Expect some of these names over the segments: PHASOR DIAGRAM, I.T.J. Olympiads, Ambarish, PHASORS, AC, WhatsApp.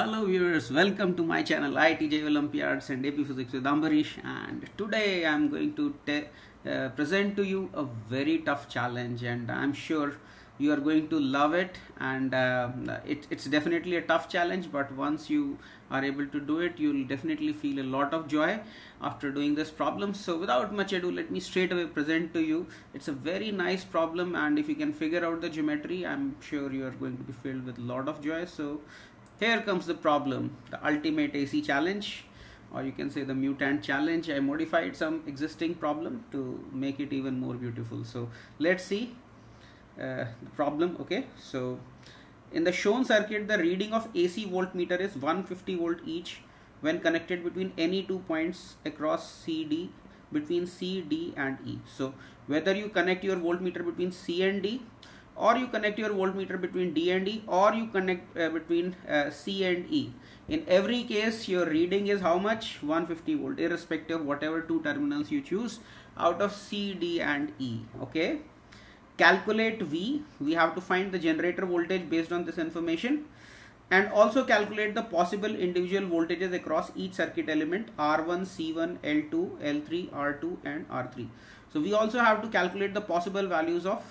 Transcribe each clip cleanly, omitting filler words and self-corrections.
Hello viewers, welcome to my channel I.T.J. Olympiads and AP Physics with Ambarish, and today I am going to present to you a very tough challenge, and I am sure you are going to love it. And it's definitely a tough challenge, but once you are able to do it, you'll definitely feel a lot of joy after doing this problem. So without much ado, let me straight away present to you. It's a very nice problem, and if you can figure out the geometry, I'm sure you are going to be filled with a lot of joy. So here comes the problem, the ultimate AC challenge, or you can say the mutant challenge. I modified some existing problem to make it even more beautiful. So let's see the problem. Okay, so in the shown circuit, the reading of AC voltmeter is 150 volt each when connected between any 2 points across CD, between C, D and E. So whether you connect your voltmeter between C and D, or you connect your voltmeter between D and E, or you connect between C and E. In every case, your reading is how much? 150 volt, irrespective of whatever two terminals you choose out of C, D and E. Okay. Calculate V. We have to find the generator voltage based on this information, and also calculate the possible individual voltages across each circuit element R1, C1, L2, L3, R2 and R3. So we also have to calculate the possible values of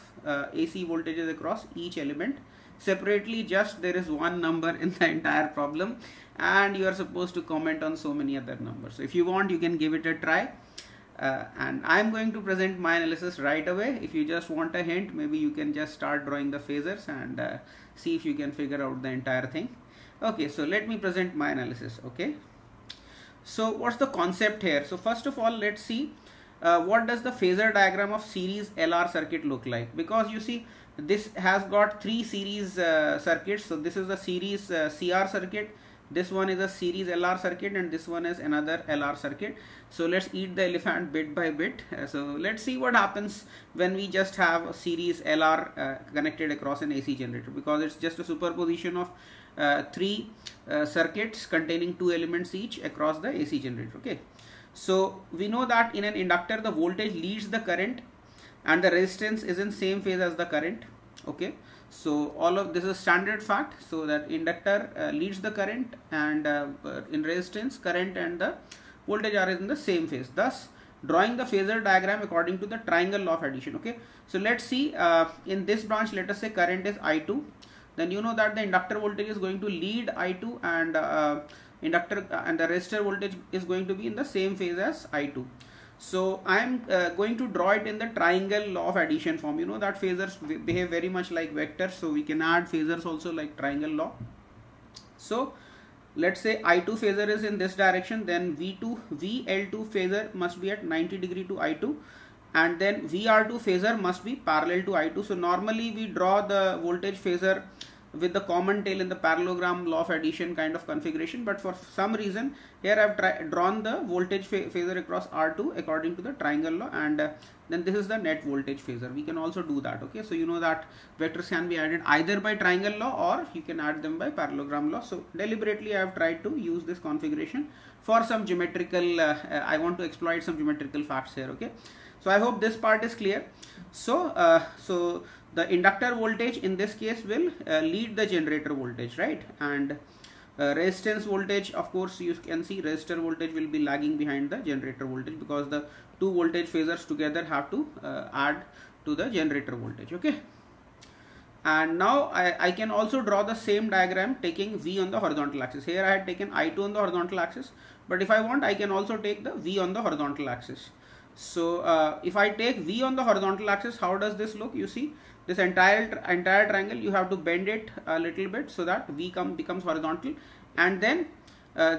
AC voltages across each element separately. Just there is one number in the entire problem, and you are supposed to comment on so many other numbers. So if you want, you can give it a try, and I'm going to present my analysis right away. If you just want a hint, maybe you can just start drawing the phasors and see if you can figure out the entire thing. Okay, so let me present my analysis. Okay, so what's the concept here? So first of all, let's see what does the phasor diagram of series LR circuit look like, because you see this has got three series circuits. So this is the series CR circuit, this one is a series LR circuit, and this one is another LR circuit. So let's eat the elephant bit by bit. So let's see what happens when we just have a series LR connected across an AC generator, because it's just a superposition of three circuits containing two elements each across the AC generator. Okay, so we know that in an inductor, the voltage leads the current and the resistance is in same phase as the current. Okay, so all of this is standard fact. So that inductor leads the current, and in resistance, current and the voltage are in the same phase, thus drawing the phasor diagram according to the triangle law of addition. Okay, so let's see, in this branch, let us say current is I2, then you know that the inductor voltage is going to lead I2, and inductor and the resistor voltage is going to be in the same phase as I2. So I am going to draw it in the triangle law of addition form. You know that phasors behave very much like vectors, so we can add phasors also like triangle law. So let's say I2 phasor is in this direction, then VL2 phasor must be at 90 degree to I2, and then VR2 phasor must be parallel to I2. So normally we draw the voltage phasor with the common tail in the parallelogram law of addition kind of configuration, but for some reason here I've drawn the voltage phasor across R2 according to the triangle law, and then this is the net voltage phasor. We can also do that. Okay, so you know that vectors can be added either by triangle law, or you can add them by parallelogram law. So deliberately I have tried to use this configuration for some geometrical I want to exploit some geometrical facts here. Okay, so I hope this part is clear. So so the inductor voltage in this case will lead the generator voltage, right? And resistance voltage, of course, you can see resistor voltage will be lagging behind the generator voltage, because the two voltage phasors together have to add to the generator voltage. Okay, and now I can also draw the same diagram taking V on the horizontal axis. Here I had taken I2 on the horizontal axis, but if I want, I can also take the V on the horizontal axis. So if I take V on the horizontal axis, how does this look? You see this entire triangle, you have to bend it a little bit so that V becomes horizontal, and then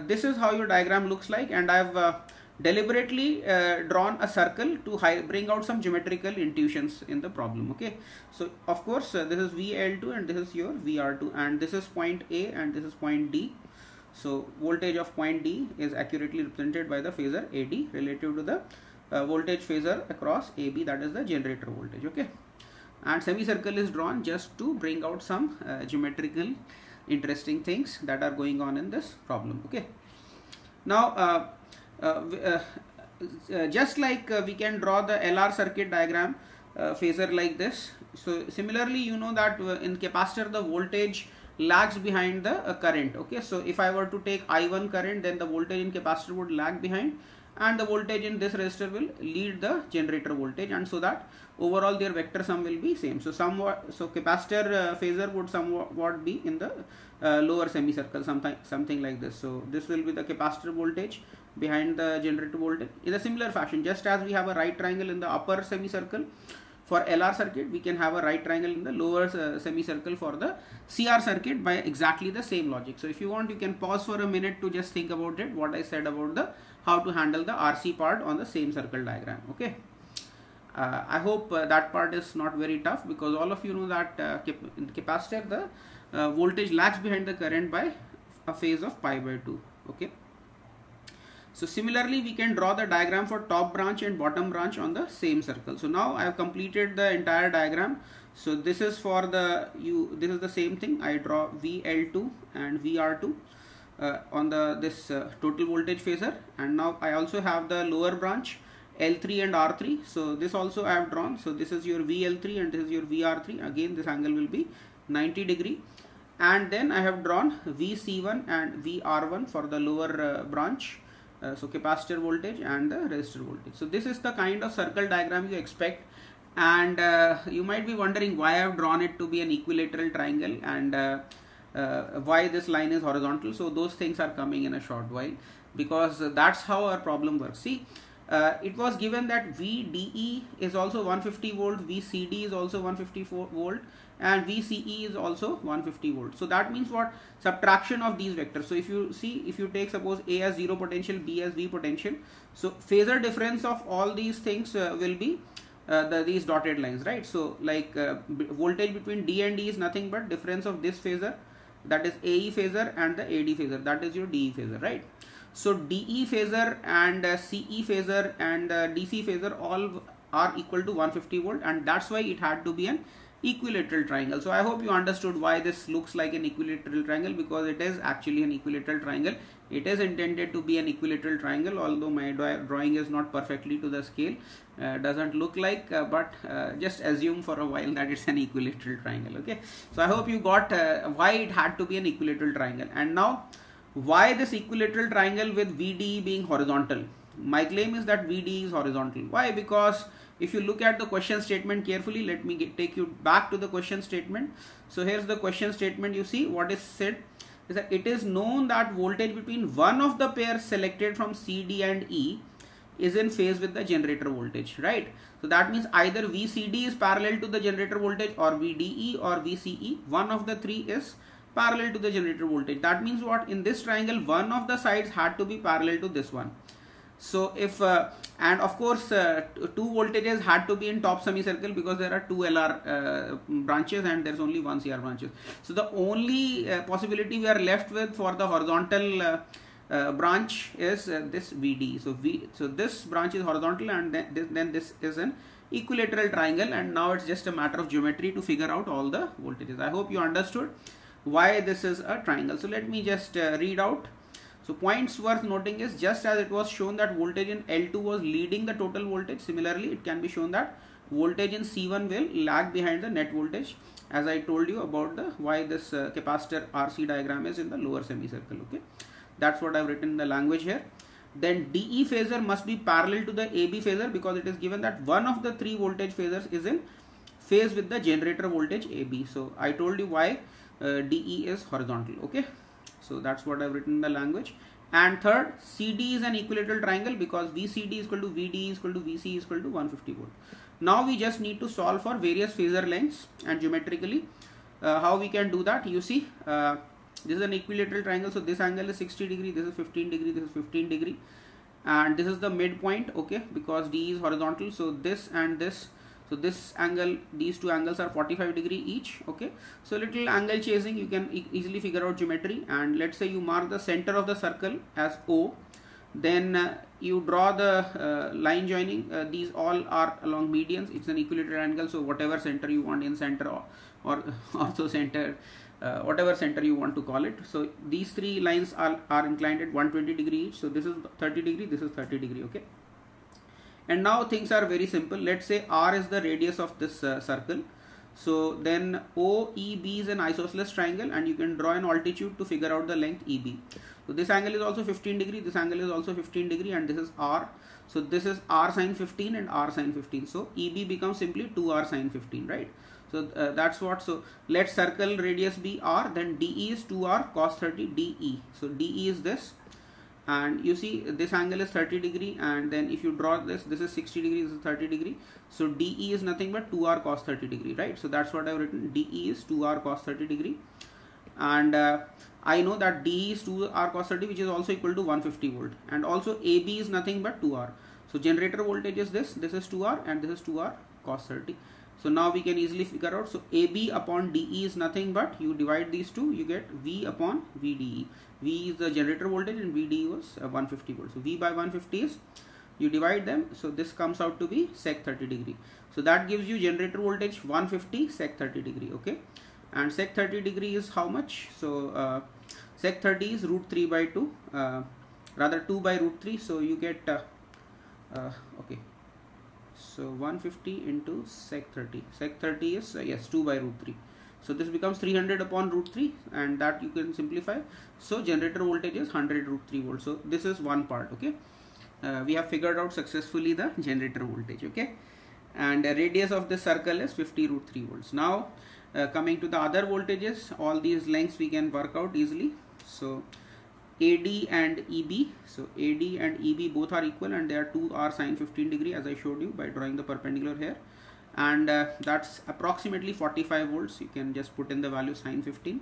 this is how your diagram looks like. And I've deliberately drawn a circle to bring out some geometrical intuitions in the problem. Okay, so of course this is VL2 and this is your VR2, and this is point A and this is point D. So voltage of point D is accurately represented by the phasor AD relative to the voltage phasor across AB, that is the generator voltage. Okay, and semicircle is drawn just to bring out some geometrical interesting things that are going on in this problem. Okay, now just like we can draw the LR circuit diagram phasor like this, so similarly you know that in capacitor the voltage lags behind the current. Okay, so if I were to take I1 current, then the voltage in capacitor would lag behind, and the voltage in this resistor will lead the generator voltage, and so that overall their vector sum will be same. So somewhat, so capacitor phasor would somewhat be in the lower semicircle, something like this. So this will be the capacitor voltage behind the generator voltage. In a similar fashion, just as we have a right triangle in the upper semicircle for LR circuit, we can have a right triangle in the lower semicircle for the CR circuit by exactly the same logic. So if you want, you can pause for a minute to just think about it, what I said about the how to handle the RC part on the same circle diagram. Okay, I hope that part is not very tough, because all of you know that in the capacitor the voltage lags behind the current by a phase of pi by 2. Okay, so similarly we can draw the diagram for top branch and bottom branch on the same circle. So now I have completed the entire diagram. So this is for the this is the same thing. I draw VL2 and VR2 on the total voltage phasor, and now I also have the lower branch L3 and R3. So this also I have drawn. So this is your VL3 and this is your VR3. Again this angle will be 90 degree, and then I have drawn VC1 and VR1 for the lower branch. So capacitor voltage and the resistor voltage. So this is the kind of circle diagram you expect, and you might be wondering why I have drawn it to be an equilateral triangle, and why this line is horizontal. So those things are coming in a short while, because that's how our problem works. See, it was given that VDE is also 150 volt, VCD is also 154 volt, and VCE is also 150 volt. So that means what? Subtraction of these vectors. So if you see, if you take suppose A as 0 potential, B as V potential, so phasor difference of all these things will be these dotted lines, right? So like voltage between D and E is nothing but difference of this phasor, that is AE phasor, and the AD phasor, that is your DE phasor, right? So DE phasor and CE phasor and DC phasor all are equal to 150 volt, and that's why it had to be an equilateral triangle. So I hope you understood why this looks like an equilateral triangle, because it is actually an equilateral triangle. It is intended to be an equilateral triangle, although my drawing is not perfectly to the scale, doesn't look like, but just assume for a while that it's an equilateral triangle. Okay, so I hope you got why it had to be an equilateral triangle. And now why this equilateral triangle with VDE being horizontal? My claim is that VDE is horizontal. Why? Because if you look at the question statement carefully, let me take you back to the question statement. So here's the question statement. You see what is said is that it is known that voltage between one of the pairs selected from C, D and E is in phase with the generator voltage, right? So that means either VCD is parallel to the generator voltage, or VDE or VCE, one of the three is parallel to the generator voltage. That means what? In this triangle, one of the sides had to be parallel to this one. So if and of course two voltages had to be in top semicircle, because there are two LR branches and there's only one CR branches. So the only possibility we are left with for the horizontal branch is this VD. So this branch is horizontal, and then this is an equilateral triangle, and now it's just a matter of geometry to figure out all the voltages. I hope you understood why this is a triangle. So let me just read out. So points worth noting is, just as it was shown that voltage in L2 was leading the total voltage, similarly it can be shown that voltage in C1 will lag behind the net voltage, as I told you about the why this capacitor RC diagram is in the lower semicircle. Okay, that's what I've written in the language here. Then DE phasor must be parallel to the AB phasor, because it is given that one of the three voltage phasors is in phase with the generator voltage AB. So I told you why DE is horizontal. Okay, so that's what I've written in the language. And third, CD is an equilateral triangle, because VCD is equal to VDE is equal to VC is equal to 150 volt. Now we just need to solve for various phasor lengths, and geometrically how we can do that. You see, this is an equilateral triangle, so this angle is 60 degree, this is 15 degree, this is 15 degree, and this is the midpoint. Okay, because DE is horizontal, so this and this, so this angle, these two angles are 45 degree each. Okay, so little angle chasing, you can easily figure out geometry. And let's say you mark the center of the circle as O, then you draw the line joining, these all are along medians. It's an equilateral angle, so whatever center you want, in center or ortho center, whatever center you want to call it. So these three lines are inclined at 120 degree each. So this is 30 degree, this is 30 degree. Okay, and now things are very simple. Let's say R is the radius of this circle. So then OEB is an isosceles triangle, and you can draw an altitude to figure out the length EB. So this angle is also 15 degree, this angle is also 15 degree, and this is R. So this is R sine 15 and R sine 15. So EB becomes simply 2R sine 15, right? So that's what. So let circle radius be R, then DE is 2R cos 30 DE. So DE is this, and you see this angle is 30 degree, and then if you draw this, this is 60 degree, this is 30 degree. So DE is nothing but 2R cos 30 degree, right? So that's what I've written. DE is 2R cos 30 degree. And I know that DE is 2R cos 30, which is also equal to 150 volt. And also AB is nothing but 2R. So generator voltage is this. This is 2R and this is 2R cos 30. So now we can easily figure out. So AB upon DE is nothing but, you divide these two, you get V upon VDE. V is the generator voltage and VDE was 150 volts. So V by 150 is, you divide them. So this comes out to be sec 30 degree. So that gives you generator voltage 150 sec 30 degree. Okay. And sec 30 degree is how much? So sec 30 is root 3 by 2, rather 2 by root 3. So you get, okay. So 150 into sec 30. Sec 30 is, yes, 2 by root 3. So this becomes 300 upon root 3, and that you can simplify. So generator voltage is 100 root 3 volts. So this is one part, okay. We have figured out successfully the generator voltage, okay. And the radius of the circle is 50 root 3 volts. Now coming to the other voltages, all these lengths we can work out easily. So AD and EB, so AD and EB both are equal, and they are 2R sine 15 degree, as I showed you by drawing the perpendicular here. And that's approximately 45 volts. You can just put in the value sine 15.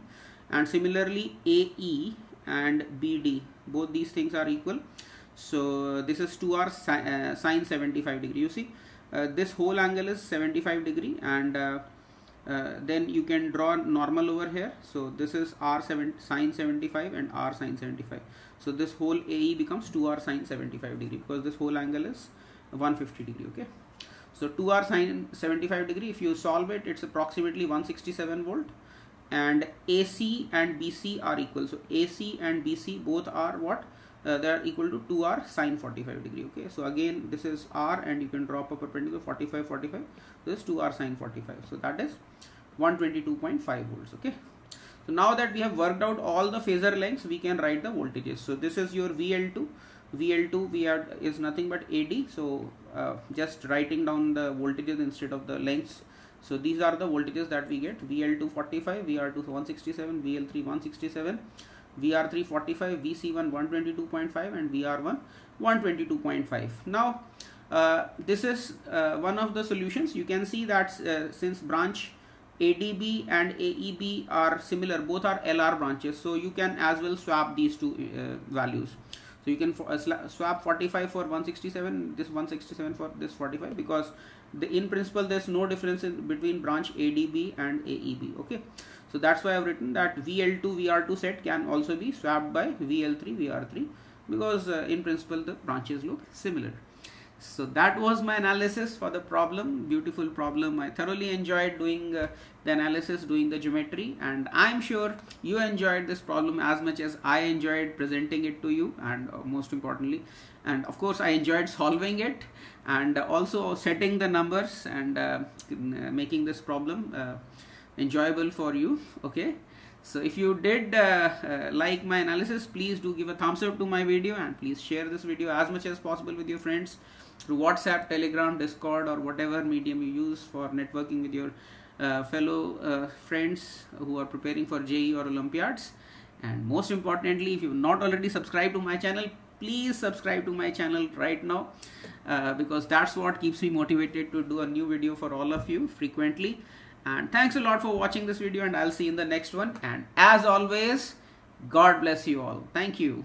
And similarly AE and BD, both these things are equal. So this is 2R sine 75 degree. You see this whole angle is 75 degree, and then you can draw normal over here. So this is R sine 75 and R sine 75. So this whole AE becomes 2R sine 75 degree, because this whole angle is 150 degree, okay. So 2R sine 75 degree, if you solve it, it's approximately 167 volt. And AC and BC are equal. So AC and BC both are what? They are equal to 2R sine 45 degree, okay. So again, this is R, and you can drop a perpendicular 45, 45. This is 2R sine 45. So that is 122.5 volts, okay. So now that we have worked out all the phasor lengths, we can write the voltages. So this is your VL2. VL2 is nothing but AD. So just writing down the voltages instead of the lengths. So these are the voltages that we get. VL2 45, VR2 167, VL3 167, VR3 45, VC1 122.5, and VR1 122.5. Now this is one of the solutions. You can see that since branch ADB and AEB are similar, both are LR branches, so you can as well swap these two values. So you can swap 45 for 167, this 167 for this 45, because in principle there's no difference between branch ADB and AEB, okay. So that's why I've written that VL2 VR2 set can also be swapped by VL3 VR3, because in principle the branches look similar. So that was my analysis for the problem. Beautiful problem. I thoroughly enjoyed doing the analysis, doing the geometry, and I'm sure you enjoyed this problem as much as I enjoyed presenting it to you, and most importantly, and of course I enjoyed solving it, and also setting the numbers, and making this problem enjoyable for you, okay. So if you did like my analysis, please do give a thumbs up to my video, and please share this video as much as possible with your friends through WhatsApp, Telegram, Discord, or whatever medium you use for networking with your fellow friends who are preparing for JEE or Olympiads. And most importantly, if you've not already subscribed to my channel, please subscribe to my channel right now, because that's what keeps me motivated to do a new video for all of you frequently. And thanks a lot for watching this video, and I'll see you in the next one. And as always, God bless you all. Thank you.